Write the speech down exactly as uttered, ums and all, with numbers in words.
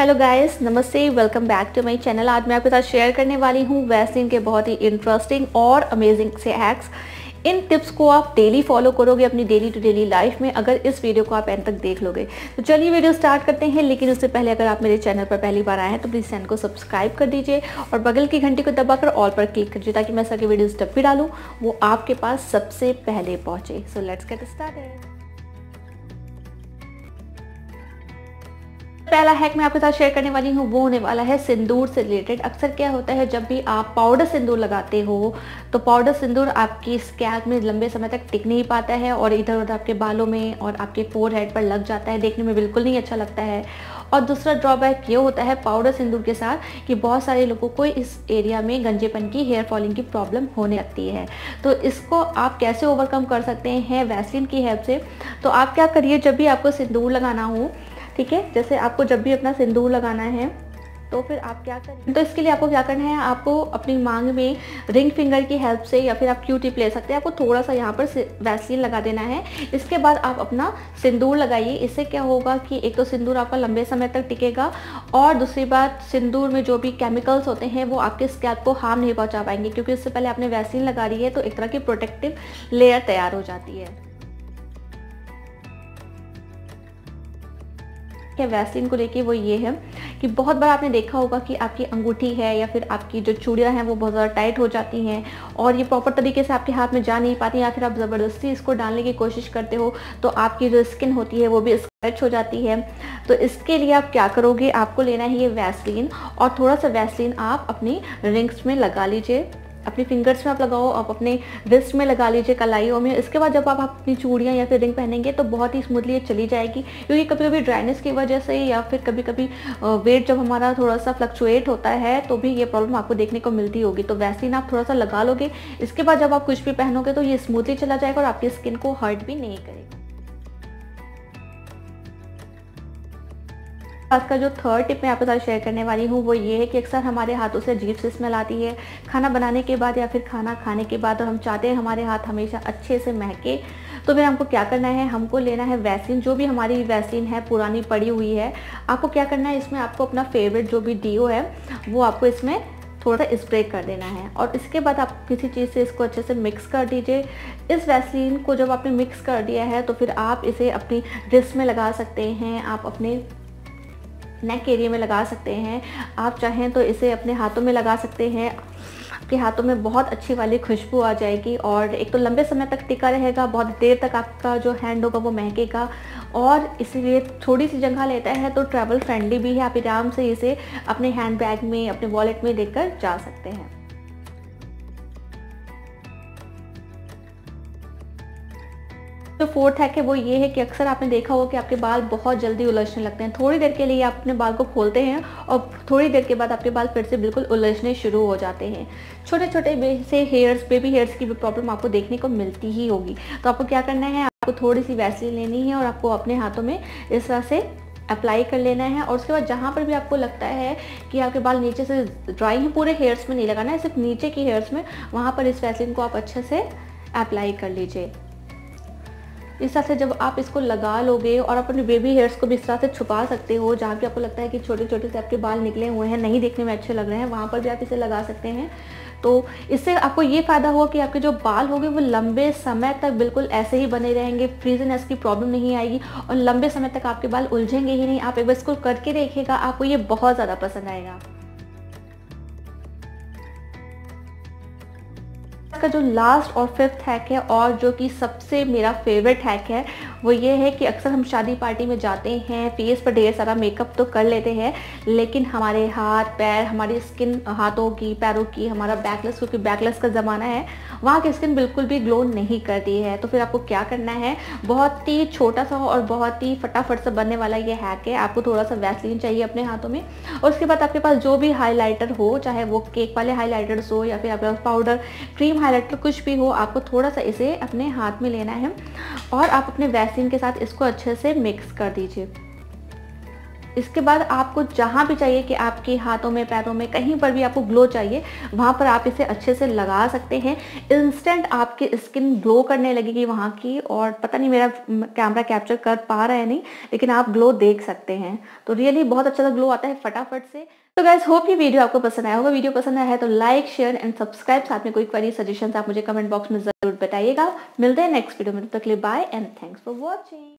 Hello guys, नमस्ते, welcome back to my channel. आज मैं आपके साथ शेयर करने वाली हूँ वैसलीन के बहुत ही इंटरेस्टिंग और अमेजिंग से हैक्स। इन टिप्स को आप डेली फॉलो करोगे अपनी डेली टू डेली लाइफ में अगर इस वीडियो को आप एंड तक देख लोगे। तो चलिए वीडियो स्टार्ट करते हैं, लेकिन उससे पहले अगर आप मेरे चैनल पर पहली बार आए हैं तो प्लीज़ चैनल को सब्सक्राइब कर दीजिए और बगल की घंटी को दबाकर ऑल पर क्लिक कर दीजिए ताकि मैं सभी वीडियोज़ जब भी डालूँ वो आपके पास सबसे पहले पहुँचे। So let's get started. पहला हैक मैं आपके साथ शेयर करने वाली हूँ वो होने वाला है सिंदूर से रिलेटेड। अक्सर क्या होता है, जब भी आप पाउडर सिंदूर लगाते हो तो पाउडर सिंदूर आपकी स्कैल्प में लंबे समय तक टिक नहीं पाता है और इधर उधर आपके बालों में और आपके फोरहेड पर लग जाता है, देखने में बिल्कुल नहीं अच्छा लगता है। और दूसरा ड्रॉबैक ये होता है पाउडर सिंदूर के साथ कि बहुत सारे लोगों को इस एरिया में गंजेपन की, हेयर फॉलिंग की प्रॉब्लम होने लगती है। तो इसको आप कैसे ओवरकम कर सकते हैं वैसलीन की हेल्प से? तो आप क्या करिए, जब भी आपको सिंदूर लगाना हो, ठीक है, जैसे आपको जब भी अपना सिंदूर लगाना है तो फिर आप क्या करें, तो इसके लिए आपको क्या करना है, आपको अपनी मांग में रिंग फिंगर की हेल्प से या फिर आप क्यू टिप ले सकते हैं, आपको थोड़ा सा यहाँ पर वैसलीन लगा देना है। इसके बाद आप अपना सिंदूर लगाइए। इससे क्या होगा कि एक तो सिंदूर आपका लंबे समय तक टिकेगा और दूसरी बात सिंदूर में जो भी केमिकल्स होते हैं वो आपके स्कैल्प को हार्म नहीं पहुँचा पाएंगे, क्योंकि इससे पहले आपने वैसलीन लगा दी है तो एक तरह की प्रोटेक्टिव लेयर तैयार हो जाती है। वैसलीन को लेके वो ये है कि बहुत बार आपने देखा होगा कि आपकी अंगूठी है या फिर आपकी जो चूड़ियाँ हैं वो बहुत ज़्यादा टाइट हो जाती हैं और ये प्रॉपर तरीके से आपके हाथ में जा नहीं पाती, या फिर आप ज़बरदस्ती इसको डालने की कोशिश करते हो तो आपकी जो स्किन होती है वो भी स्क्रैच हो जाती है। तो इसके लिए आप क्या करोगे, आपको लेना है ये वैसलीन और थोड़ा सा वैसलीन आप अपनी रिंग्स में लगा लीजिए, अपनी फिंगर्स में आप लगाओ, आप अपने रिस्ट में लगा लीजिए, कलाइयों में। इसके बाद जब आप अपनी चूड़ियाँ या फिर रिंग पहनेंगे तो बहुत ही स्मूथली ये चली जाएगी, क्योंकि कभी कभी ड्राइनेस की वजह से या फिर कभी कभी वेट जब हमारा थोड़ा सा फ्लक्चुएट होता है तो भी ये प्रॉब्लम आपको देखने को मिलती होगी। तो वैसलीन आप थोड़ा सा लगा लोगे, इसके बाद जब आप कुछ भी पहनोगे तो ये स्मूथली चला जाएगा और आपकी स्किन को हर्ट भी नहीं करेगा। आज का जो थर्ड टिप मैं आपके साथ शेयर करने वाली हूँ वो ये है कि अक्सर हमारे हाथों से अजीब से स्मेल आती है खाना बनाने के बाद या फिर खाना खाने के बाद, और हम चाहते हैं हमारे हाथ हमेशा अच्छे से महके। तो फिर हमको क्या करना है, हमको लेना है वैसलीन। जो भी हमारी वैसलीन है पुरानी पड़ी हुई है, आपको क्या करना है, इसमें आपको अपना फेवरेट जो भी डीओ है वो आपको इसमें थोड़ा सा स्प्रे कर देना है और इसके बाद आप किसी चीज़ से इसको अच्छे से मिक्स कर दीजिए। इस वैसलीन को जब आपने मिक्स कर दिया है तो फिर आप इसे अपनी रिस्ट में लगा सकते हैं, आप अपने नेक एरिया में लगा सकते हैं, आप चाहें तो इसे अपने हाथों में लगा सकते हैं। आपके हाथों में बहुत अच्छी वाली खुशबू आ जाएगी और एक तो लंबे समय तक टिका रहेगा, बहुत देर तक आपका जो हैंड होगा वो महकेगा और इसलिए थोड़ी सी जगह लेता है तो ट्रैवल फ्रेंडली भी है। आप आराम से इसे अपने हैंड बैग में, अपने वॉलेट में लेकर जा सकते हैं। जो फोर्थ हैक है वो ये है कि अक्सर आपने देखा होगा कि आपके बाल बहुत जल्दी उलझने लगते हैं। थोड़ी देर के लिए आप अपने बाल को खोलते हैं और थोड़ी देर के बाद आपके बाल फिर से बिल्कुल उलझने शुरू हो जाते हैं। छोटे छोटे से हेयर्स, बेबी हेयर्स की भी प्रॉब्लम आपको देखने को मिलती ही होगी। तो आपको क्या करना है, आपको थोड़ी सी वैसलीन लेनी है और आपको अपने हाथों में इस तरह से अप्लाई कर लेना है और उसके बाद जहाँ पर भी आपको लगता है कि आपके बाल नीचे से ड्राई हैं, पूरे हेयर्स में नहीं लगाना है, सिर्फ नीचे के हेयर्स में, वहाँ पर इस वैसलीन को आप अच्छे से अप्लाई कर लीजिए। इस तरह से जब आप इसको लगा लोगे और अपने बेबी हेयर्स को भी इस तरह से छुपा सकते हो, जहाँ पे आपको लगता है कि छोटे छोटे से आपके बाल निकले हुए हैं, नहीं देखने में अच्छे लग रहे हैं, वहाँ पर भी आप इसे लगा सकते हैं। तो इससे आपको ये फ़ायदा होगा कि आपके जो बाल होंगे वो लंबे समय तक बिल्कुल ऐसे ही बने रहेंगे, फ्रीजनेस की प्रॉब्लम नहीं आएगी और लंबे समय तक आपके बाल उलझेंगे ही नहीं। आप एक बार इसको करके देखिएगा, आपको ये बहुत ज़्यादा पसंद आएगा। का जो लास्ट और फिफ्थ हैक है और जो कि सबसे मेरा फेवरेट हैक है वो ये है कि अक्सर हम शादी पार्टी में जाते हैं, फेस पर ढेर सारा मेकअप तो कर लेते हैं लेकिन हमारे हाथ पैर, हमारी स्किन, हाथों की, पैरों की, हमारा बैकलेस, क्योंकि बैकलेस का ज़माना है, वहाँ की स्किन बिल्कुल भी ग्लो नहीं करती है। तो फिर आपको क्या करना है, बहुत ही छोटा सा और बहुत ही फटाफट से बनने वाला ये हैक है। आपको थोड़ा सा वैसलीन चाहिए अपने हाथों में और उसके बाद आपके पास जो भी हाईलाइटर हो, चाहे वो केक वाले हाईलाइटर्स हो या फिर आपके पास पाउडर, क्रीम हाईलाइटर, कुछ भी हो, आपको थोड़ा सा इसे अपने हाथ में लेना है और आप अपने वैसलीन के साथ इसको अच्छे से मिक्स कर दीजिए। इसके बाद आपको जहाँ भी चाहिए कि आपके हाथों में, पैरों में, कहीं पर भी आपको ग्लो चाहिए, वहाँ पर आप इसे अच्छे से लगा सकते हैं। इंस्टेंट आपकी स्किन ग्लो करने लगेगी वहाँ की, और पता नहीं मेरा कैमरा कैप्चर कर पा रहा है नहीं, लेकिन आप ग्लो देख सकते हैं। तो रियली बहुत अच्छा सा ग्लो आता है फटाफट से। तो गाइस होप ये वीडियो आपको पसंद आया होगा। वीडियो पसंद आया है तो लाइक, शेयर एंड सब्सक्राइब। साथ में कोई क्वेरी, सजेशन आप मुझे कमेंट बॉक्स में जरूर बताइएगा। मिलते हैं नेक्स्ट वीडियो में, तब तक के लिए bye and thanks for watching.